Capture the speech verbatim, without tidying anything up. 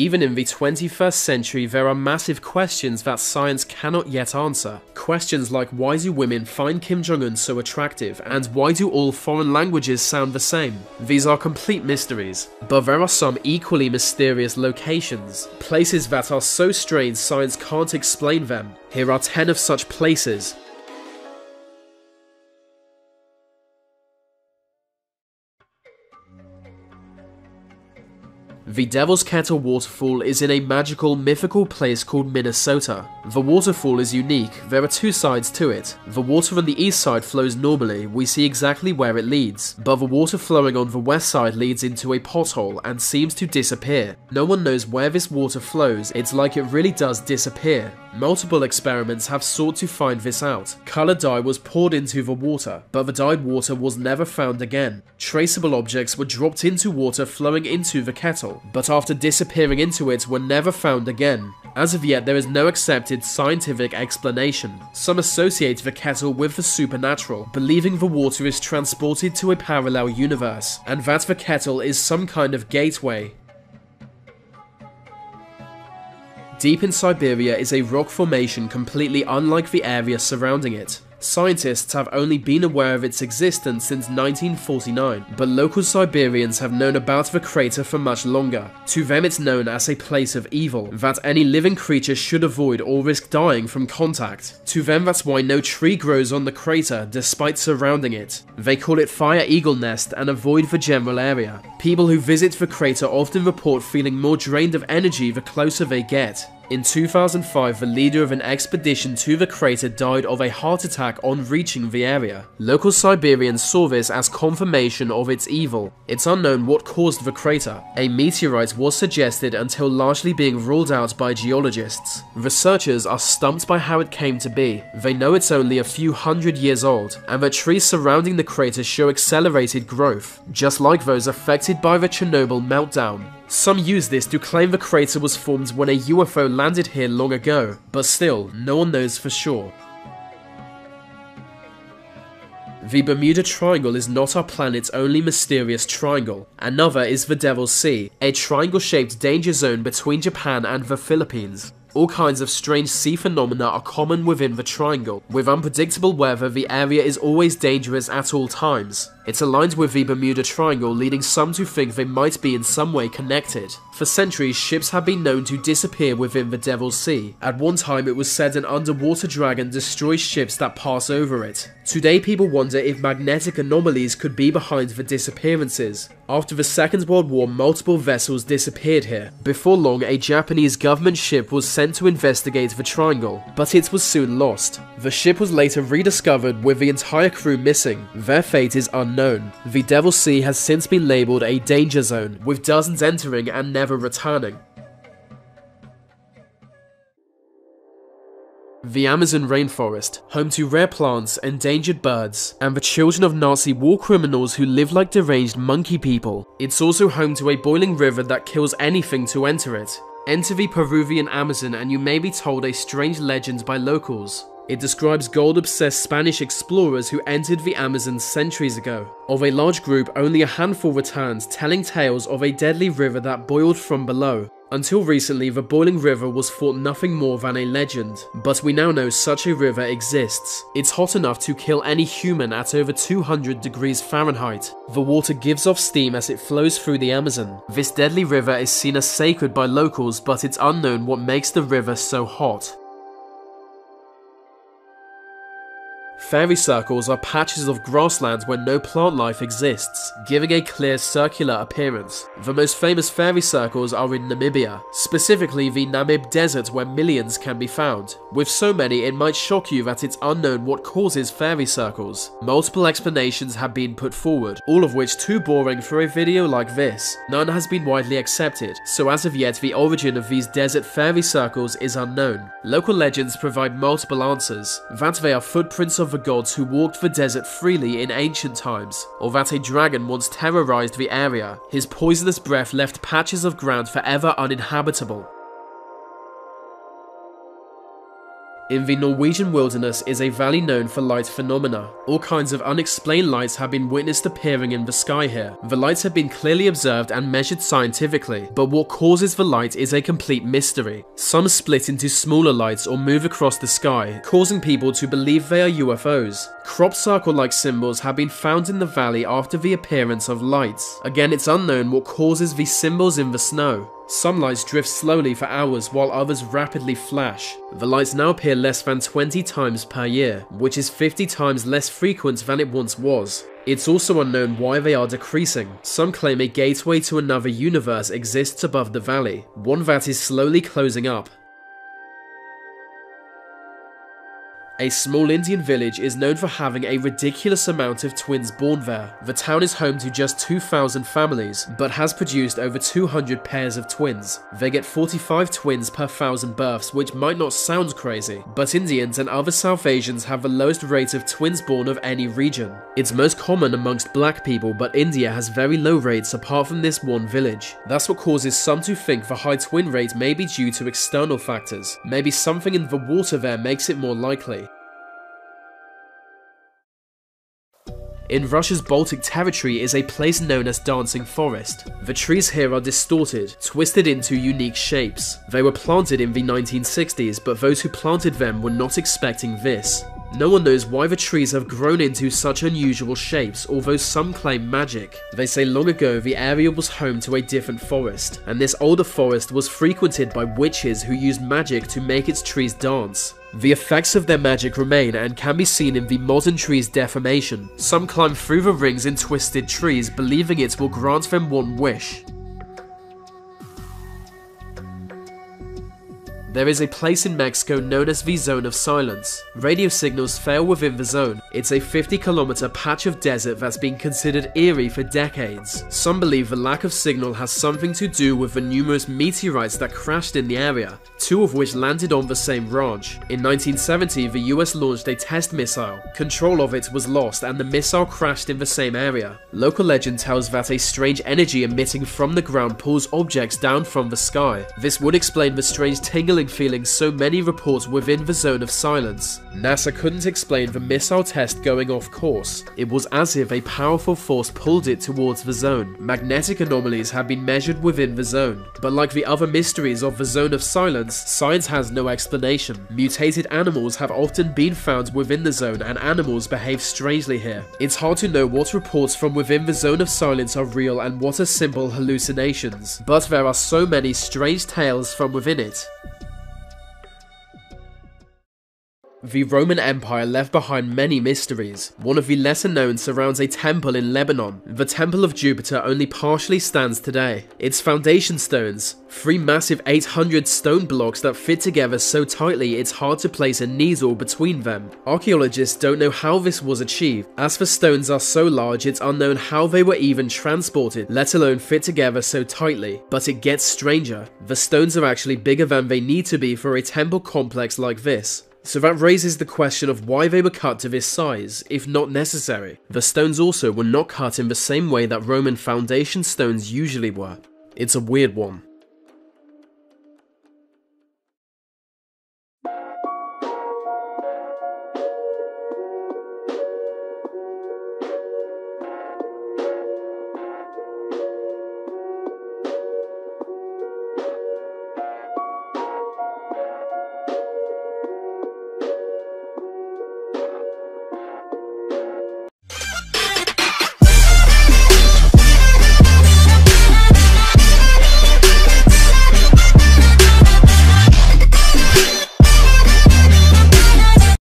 Even in the twenty-first century, there are massive questions that science cannot yet answer. Questions like why do women find Kim Jong-un so attractive, and why do all foreign languages sound the same? These are complete mysteries, but there are some equally mysterious locations, places that are so strange science can't explain them. Here are ten of such places. The Devil's Kettle Waterfall is in a magical, mythical place called Minnesota. The waterfall is unique. There are two sides to it. The water on the east side flows normally, we see exactly where it leads, but the water flowing on the west side leads into a pothole and seems to disappear. No one knows where this water flows, it's like it really does disappear. Multiple experiments have sought to find this out. Color dye was poured into the water, but the dyed water was never found again. Traceable objects were dropped into water flowing into the kettle, but after disappearing into it were never found again. As of yet, there is no accepted scientific explanation. Some associate the kettle with the supernatural, believing the water is transported to a parallel universe, and that the kettle is some kind of gateway. Deep in Siberia is a rock formation completely unlike the area surrounding it. Scientists have only been aware of its existence since nineteen forty-nine, but local Siberians have known about the crater for much longer. To them it's known as a place of evil, that any living creature should avoid or risk dying from contact. To them that's why no tree grows on the crater despite surrounding it. They call it Fire Eagle Nest and avoid the general area. People who visit the crater often report feeling more drained of energy the closer they get. In two thousand five, the leader of an expedition to the crater died of a heart attack on reaching the area. Local Siberians saw this as confirmation of its evil. It's unknown what caused the crater. A meteorite was suggested until largely being ruled out by geologists. Researchers are stumped by how it came to be. They know it's only a few hundred years old, and the trees surrounding the crater show accelerated growth, just like those affected by the Chernobyl meltdown. Some use this to claim the crater was formed when a U F O landed here long ago, but still, no one knows for sure. The Bermuda Triangle is not our planet's only mysterious triangle. Another is the Devil's Sea, a triangle-shaped danger zone between Japan and the Philippines. All kinds of strange sea phenomena are common within the triangle. With unpredictable weather, the area is always dangerous at all times. It's aligned with the Bermuda Triangle, leading some to think they might be in some way connected. For centuries, ships have been known to disappear within the Devil's Sea. At one time, it was said an underwater dragon destroys ships that pass over it. Today, people wonder if magnetic anomalies could be behind the disappearances. After the Second World War, multiple vessels disappeared here. Before long, a Japanese government ship was sent to investigate the triangle, but it was soon lost. The ship was later rediscovered with the entire crew missing. Their fate is unknown. The Devil's Sea has since been labeled a danger zone, with dozens entering and never returning. The Amazon rainforest, home to rare plants, endangered birds, and the children of Nazi war criminals who live like deranged monkey people. It's also home to a boiling river that kills anything to enter it. Enter the Peruvian Amazon and you may be told a strange legend by locals. It describes gold-obsessed Spanish explorers who entered the Amazon centuries ago. Of a large group, only a handful returned, telling tales of a deadly river that boiled from below. Until recently, the boiling river was thought nothing more than a legend, but we now know such a river exists. It's hot enough to kill any human at over two hundred degrees Fahrenheit. The water gives off steam as it flows through the Amazon. This deadly river is seen as sacred by locals, but it's unknown what makes the river so hot. Fairy circles are patches of grassland where no plant life exists, giving a clear circular appearance. The most famous fairy circles are in Namibia, specifically the Namib Desert where millions can be found. With so many, it might shock you that it's unknown what causes fairy circles. Multiple explanations have been put forward, all of which too boring for a video like this. None has been widely accepted, so as of yet the origin of these desert fairy circles is unknown. Local legends provide multiple answers, that they are footprints of the gods who walked the desert freely in ancient times, or that a dragon once terrorized the area. His poisonous breath left patches of ground forever uninhabitable. In the Norwegian wilderness is a valley known for light phenomena. All kinds of unexplained lights have been witnessed appearing in the sky here. The lights have been clearly observed and measured scientifically, but what causes the light is a complete mystery. Some split into smaller lights or move across the sky, causing people to believe they are U F Os. Crop circle-like symbols have been found in the valley after the appearance of lights. Again, it's unknown what causes these symbols in the snow. Some lights drift slowly for hours while others rapidly flash. The lights now appear less than twenty times per year, which is fifty times less frequent than it once was. It's also unknown why they are decreasing. Some claim a gateway to another universe exists above the valley, one that is slowly closing up. A small Indian village is known for having a ridiculous amount of twins born there. The town is home to just two thousand families, but has produced over two hundred pairs of twins. They get forty-five twins per thousand births, which might not sound crazy, but Indians and other South Asians have the lowest rate of twins born of any region. It's most common amongst black people, but India has very low rates apart from this one village. That's what causes some to think the high twin rate may be due to external factors. Maybe something in the water there makes it more likely. In Russia's Baltic territory is a place known as Dancing Forest. The trees here are distorted, twisted into unique shapes. They were planted in the nineteen sixties, but those who planted them were not expecting this. No one knows why the trees have grown into such unusual shapes, although some claim magic. They say long ago the area was home to a different forest, and this older forest was frequented by witches who used magic to make its trees dance. The effects of their magic remain and can be seen in the modern tree's deformation. Some climb through the rings in twisted trees, believing it will grant them one wish. There is a place in Mexico known as the Zone of Silence. Radio signals fail within the zone. It's a fifty kilometer patch of desert that's been considered eerie for decades. Some believe the lack of signal has something to do with the numerous meteorites that crashed in the area, two of which landed on the same ranch. In nineteen seventy, the U S launched a test missile. Control of it was lost and the missile crashed in the same area. Local legend tells that a strange energy emitting from the ground pulls objects down from the sky. This would explain the strange tingling feeling so many reports within the Zone of Silence. NASA couldn't explain the missile test going off course. It was as if a powerful force pulled it towards the zone. Magnetic anomalies have been measured within the zone, but like the other mysteries of the Zone of Silence, science has no explanation. Mutated animals have often been found within the zone, and animals behave strangely here. It's hard to know what reports from within the Zone of Silence are real and what are simple hallucinations, but there are so many strange tales from within it. The Roman Empire left behind many mysteries. One of the lesser known surrounds a temple in Lebanon. The Temple of Jupiter only partially stands today. Its foundation stones, three massive eight hundred stone blocks that fit together so tightly it's hard to place a needle between them. Archaeologists don't know how this was achieved. As the stones are so large, it's unknown how they were even transported, let alone fit together so tightly. But it gets stranger. The stones are actually bigger than they need to be for a temple complex like this. So that raises the question of why they were cut to this size, if not necessary. The stones also were not cut in the same way that Roman foundation stones usually were. It's a weird one.